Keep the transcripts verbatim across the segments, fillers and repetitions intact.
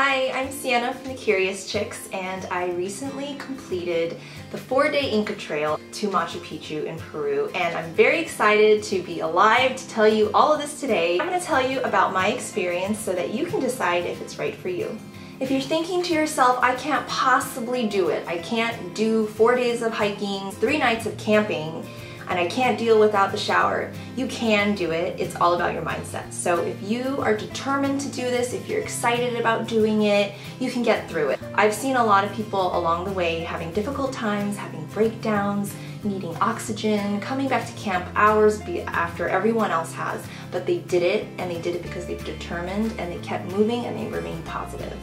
Hi, I'm Sienna from the Curious Chicks, and I recently completed the four-day Inca Trail to Machu Picchu in Peru, and I'm very excited to be alive to tell you all of this today. I'm going to tell you about my experience so that you can decide if it's right for you. If you're thinking to yourself, I can't possibly do it, I can't do four days of hiking, three nights of camping, and I can't deal without the shower, you can do it. It's all about your mindset. So if you are determined to do this, if you're excited about doing it, you can get through it. I've seen a lot of people along the way having difficult times, having breakdowns, needing oxygen, coming back to camp hours after everyone else has, but they did it, and they did it because they've determined, and they kept moving, and they remained positive.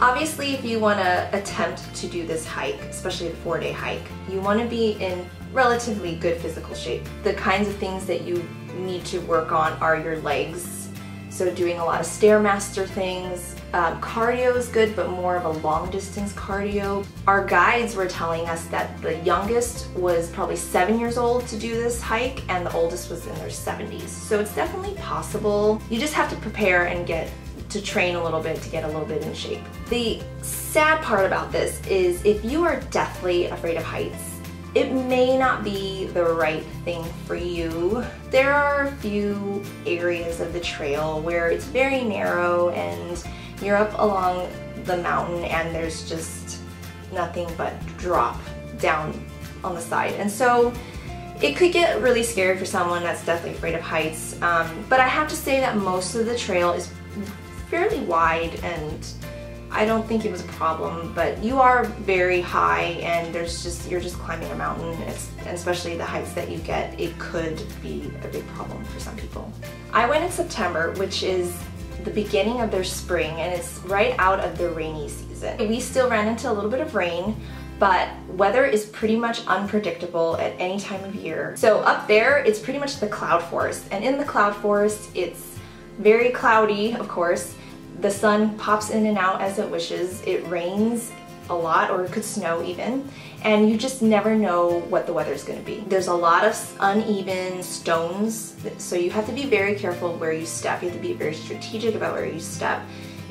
Obviously, if you want to attempt to do this hike, especially a four-day hike, you want to be in relatively good physical shape. The kinds of things that you need to work on are your legs, so doing a lot of Stairmaster things. Um, cardio is good, but more of a long-distance cardio. Our guides were telling us that the youngest was probably seven years old to do this hike, and the oldest was in their seventies. So it's definitely possible. You just have to prepare and get to train a little bit to get a little bit in shape. The sad part about this is if you are deathly afraid of heights, it may not be the right thing for you. There are a few areas of the trail where it's very narrow and you're up along the mountain and there's just nothing but drop down on the side. And so it could get really scary for someone that's deathly afraid of heights. Um, but I have to say that most of the trail is fairly wide, and I don't think it was a problem, but you are very high and there's just you're just climbing a mountain, it's, and especially the heights that you get, it could be a big problem for some people. I went in September, which is the beginning of their spring, and it's right out of the rainy season. We still ran into a little bit of rain, but weather is pretty much unpredictable at any time of year. So up there, it's pretty much the cloud forest, and in the cloud forest, it's very cloudy, of course. The sun pops in and out as it wishes. It rains a lot, or it could snow even, and you just never know what the weather's gonna be. There's a lot of uneven stones, so you have to be very careful where you step. You have to be very strategic about where you step.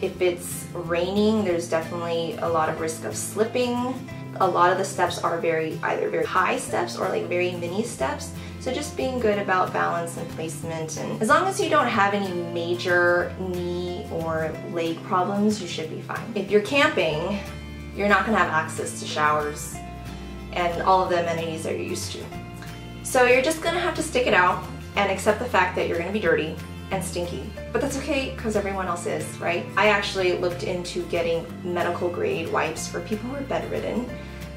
If it's raining, there's definitely a lot of risk of slipping. A lot of the steps are very either very high steps or like very mini steps. So just being good about balance and placement, and as long as you don't have any major knee or leg problems, you should be fine. If you're camping, you're not going to have access to showers and all of the amenities that you're used to. So you're just going to have to stick it out and accept the fact that you're going to be dirty and stinky. But that's okay, because everyone else is, right? I actually looked into getting medical grade wipes for people who are bedridden.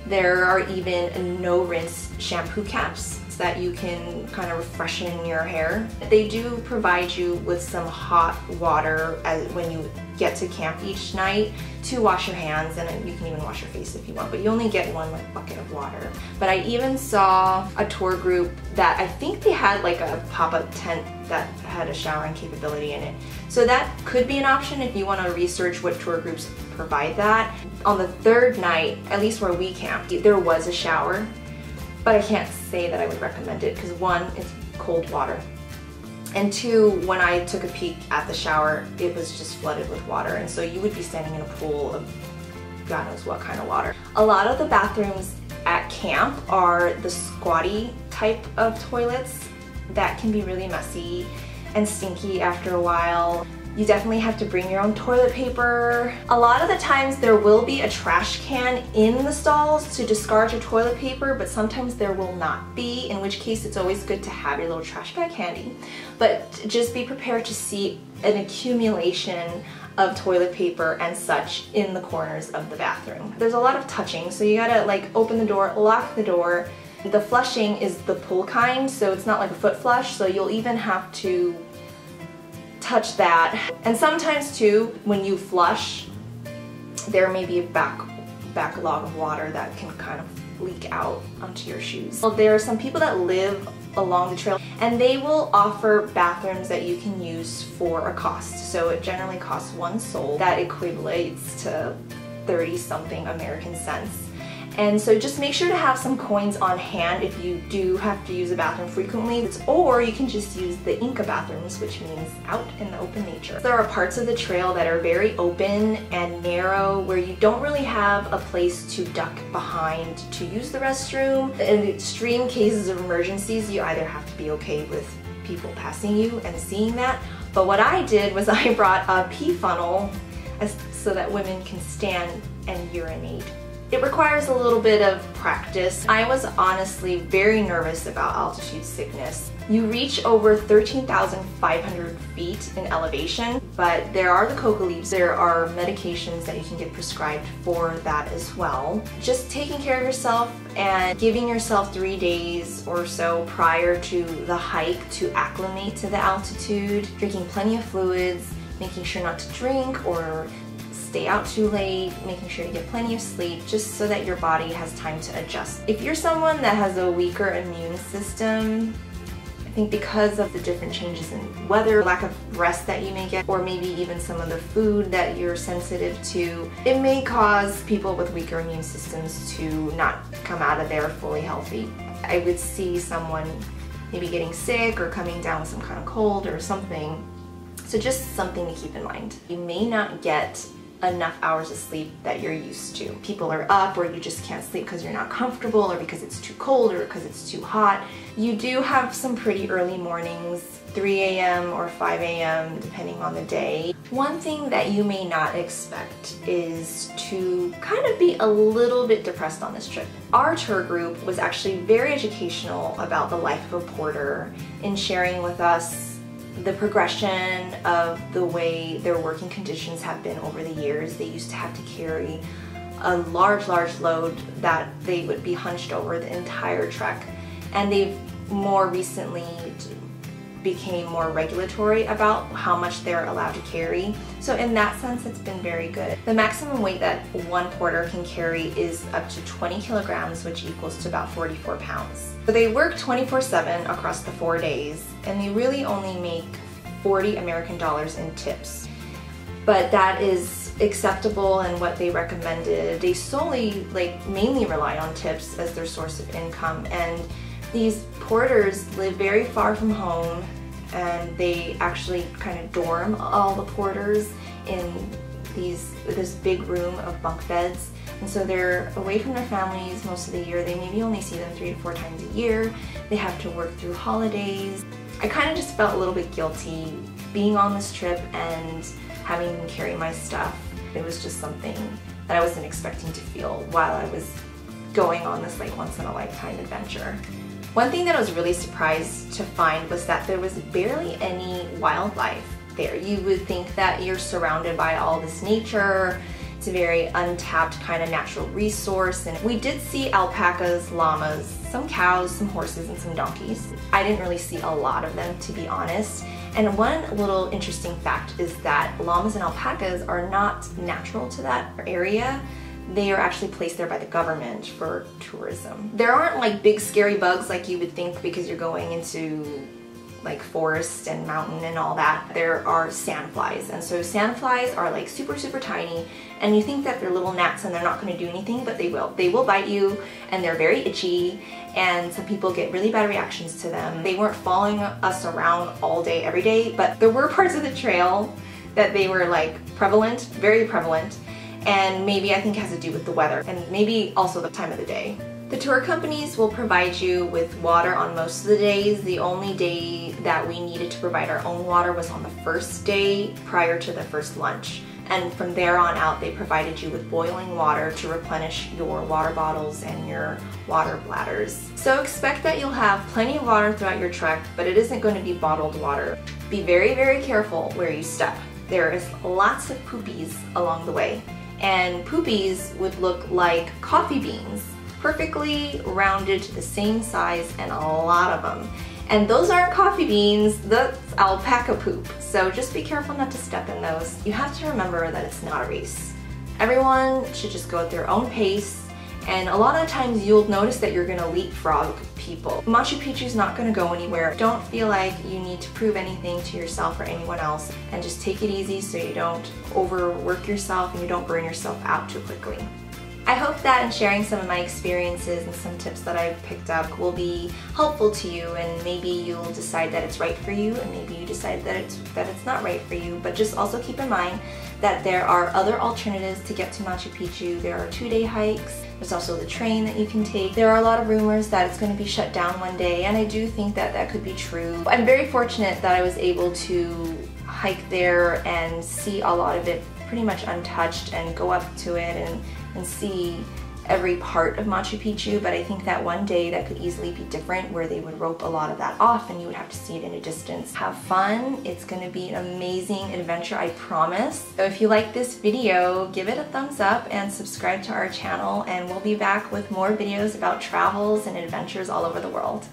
There are even no-rinse shampoo caps that you can kind of refreshen your hair. They do provide you with some hot water as, when you get to camp each night, to wash your hands, and you can even wash your face if you want, but you only get one like bucket of water. But I even saw a tour group that I think they had like a pop-up tent that had a showering capability in it. So that could be an option if you want to research what tour groups provide that. On the third night, at least where we camped, there was a shower, but I can't say that I would recommend it because one, it's cold water. And two, when I took a peek at the shower, it was just flooded with water, and so you would be standing in a pool of God knows what kind of water. A lot of the bathrooms at camp are the squatty type of toilets that can be really messy and stinky after a while. You definitely have to bring your own toilet paper. A lot of the times there will be a trash can in the stalls to discard your toilet paper, but sometimes there will not be, in which case it's always good to have your little trash bag handy. But just be prepared to see an accumulation of toilet paper and such in the corners of the bathroom. There's a lot of touching, so you gotta like open the door, lock the door. The flushing is the pull kind, so it's not like a foot flush, so you'll even have to touch that. And sometimes too, when you flush, there may be a back backlog of water that can kind of leak out onto your shoes. Well, there are some people that live along the trail, and they will offer bathrooms that you can use for a cost. So it generally costs one sol. That equates to thirty something American cents. And so just make sure to have some coins on hand if you do have to use a bathroom frequently, it's, or you can just use the Inca bathrooms, which means out in the open nature. There are parts of the trail that are very open and narrow where you don't really have a place to duck behind to use the restroom. In extreme cases of emergencies, you either have to be okay with people passing you and seeing that, but what I did was I brought a pee funnel so that women can stand and urinate. It requires a little bit of practice. I was honestly very nervous about altitude sickness. You reach over thirteen thousand five hundred feet in elevation, but there are the coca leaves. There are medications that you can get prescribed for that as well. Just taking care of yourself and giving yourself three days or so prior to the hike to acclimate to the altitude, drinking plenty of fluids, making sure not to drink or stay out too late, making sure you get plenty of sleep, just so that your body has time to adjust. If you're someone that has a weaker immune system, I think because of the different changes in weather, lack of rest that you may get, or maybe even some of the food that you're sensitive to, it may cause people with weaker immune systems to not come out of there fully healthy. I would see someone maybe getting sick or coming down with some kind of cold or something. So just something to keep in mind. You may not get enough hours of sleep that you're used to. People are up, or you just can't sleep because you're not comfortable, or because it's too cold, or because it's too hot. You do have some pretty early mornings, three A M or five A M depending on the day. One thing that you may not expect is to kind of be a little bit depressed on this trip. Our tour group was actually very educational about the life of a porter in sharing with us the progression of the way their working conditions have been over the years. They used to have to carry a large, large load that they would be hunched over the entire trek. And they've more recently became more regulatory about how much they're allowed to carry. So in that sense, it's been very good. The maximum weight that one porter can carry is up to twenty kilograms, which equals to about forty-four pounds. So they work twenty-four seven across the four days, and they really only make forty American dollars in tips. But that is acceptable and what they recommended. They solely, like, mainly relied on tips as their source of income, and these porters live very far from home, and they actually kind of dorm all the porters in these this big room of bunk beds. And so they're away from their families most of the year. They maybe only see them three to four times a year. They have to work through holidays. I kind of just felt a little bit guilty being on this trip and having them carry my stuff. It was just something that I wasn't expecting to feel while I was going on this like once in a lifetime adventure. One thing that I was really surprised to find was that there was barely any wildlife there. You would think that you're surrounded by all this nature. It's a very untapped kind of natural resource, and we did see alpacas, llamas, some cows, some horses, and some donkeys. I didn't really see a lot of them, to be honest. And one little interesting fact is that llamas and alpacas are not natural to that area. They are actually placed there by the government for tourism. There aren't like big scary bugs like you would think, because you're going into like forest and mountain and all that. There are sandflies, and so sandflies are like super super tiny, and you think that they're little gnats and they're not going to do anything, but they will. They will bite you, and they're very itchy, and some people get really bad reactions to them. They weren't following us around all day every day, but there were parts of the trail that they were like prevalent, very prevalent. And maybe I think it has to do with the weather, and maybe also the time of the day. The tour companies will provide you with water on most of the days. The only day that we needed to provide our own water was on the first day prior to the first lunch. And from there on out, they provided you with boiling water to replenish your water bottles and your water bladders. So expect that you'll have plenty of water throughout your trek, but it isn't going to be bottled water. Be very, very careful where you step. There is lots of poopies along the way. And poopies would look like coffee beans, perfectly rounded to the same size, and a lot of them. And those aren't coffee beans, that's alpaca poop. So just be careful not to step in those. You have to remember that it's not a race. Everyone should just go at their own pace, and a lot of times you'll notice that you're gonna leapfrog people. Machu Picchu's not gonna go anywhere. Don't feel like you need to prove anything to yourself or anyone else, and just take it easy so you don't overwork yourself and you don't burn yourself out too quickly. I hope that in sharing some of my experiences and some tips that I picked up will be helpful to you, and maybe you'll decide that it's right for you, and maybe you decide that it's, that it's not right for you. But just also keep in mind that there are other alternatives to get to Machu Picchu. There are two-day hikes. There's also the train that you can take. There are a lot of rumors that it's going to be shut down one day, and I do think that that could be true. I'm very fortunate that I was able to hike there and see a lot of it pretty much untouched, and go up to it and and see every part of Machu Picchu, but I think that one day that could easily be different, where they would rope a lot of that off and you would have to see it in a distance. Have fun. It's going to be an amazing adventure, I promise. So if you like this video, give it a thumbs up and subscribe to our channel, and we'll be back with more videos about travels and adventures all over the world.